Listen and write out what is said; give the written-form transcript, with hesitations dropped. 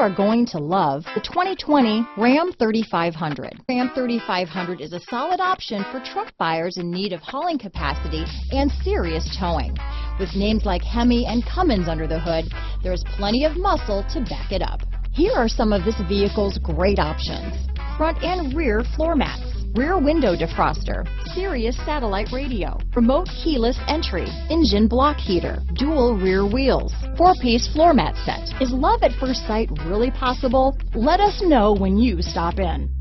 are going to love the 2020 Ram 3500. Ram 3500 is a solid option for truck buyers in need of hauling capacity and serious towing. With names like Hemi and Cummins under the hood, there is plenty of muscle to back it up. Here are some of this vehicle's great options: front and rear floor mats, rear window defroster, Sirius satellite radio, remote keyless entry, engine block heater, dual rear wheels, 4-piece floor mat set. Is love at first sight really possible? Let us know when you stop in.